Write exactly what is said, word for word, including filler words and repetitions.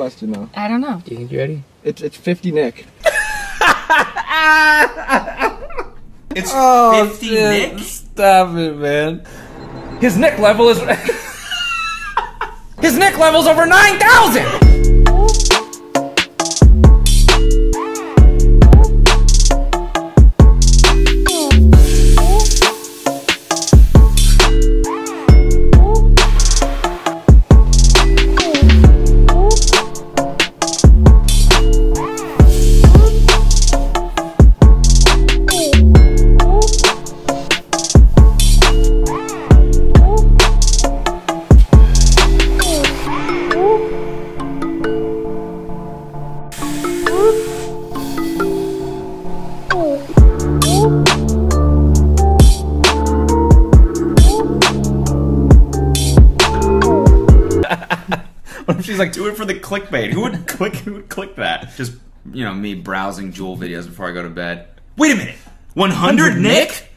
question though? I don't know. Do you think you're ready? It's it's fifty Nick. It's oh, fifty shit. Nick? Stop it, man. His Nick level is his Nick level's over nine thousand! She's like, do it for the clickbait. Who would click? Who would click that? Just, you know, me browsing Jewel videos before I go to bed. Wait a minute, one hundred Nick?